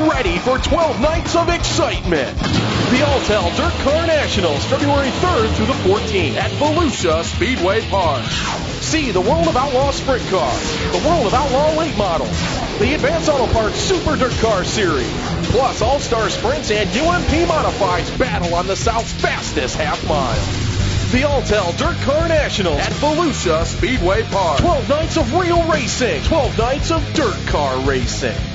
Get ready for 12 nights of excitement. The Alltel Dirt Car Nationals, February 3rd through the 14th at Volusia Speedway Park. See the World of Outlaw Sprint Cars, the World of Outlaw Late Models, the Advance Auto Parts Super Dirt Car Series, plus All-Star Sprints and UMP Modifieds battle on the South's fastest half mile. The Alltel Dirt Car Nationals at Volusia Speedway Park. 12 nights of real racing. 12 nights of dirt car racing.